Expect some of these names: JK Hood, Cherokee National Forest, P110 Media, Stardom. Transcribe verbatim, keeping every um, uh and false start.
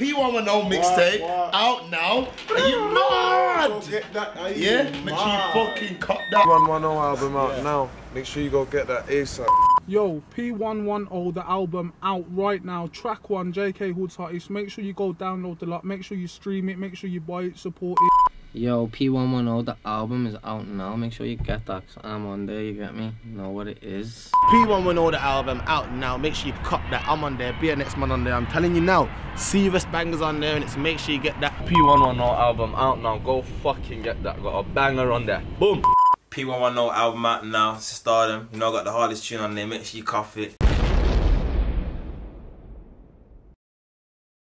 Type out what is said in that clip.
P one ten mixtape out now. Are you mad? Get that, are you yeah? Mad? Make sure you fucking cut that P one ten album out yeah. now. Make sure you go get that ASAP. Yo, P one ten, the album out right now. Track one, J K Hood's Hottest. Make sure you go download the lot. Make sure you stream it. Make sure you buy it, support it. Yo, P one ten, the album is out now. Make sure you get that, cause I'm on there, you get me? You know what it is. P one ten, the album out now. Make sure you cop that. I'm on there. Be a next man on there. I'm telling you now. Serious bangers on there, and it's make sure you get that P one ten album out now. Go fucking get that. Got a banger on there. Boom. P one ten album out now, Stardom. You know I got the hardest tune on there, make sure you cuff it.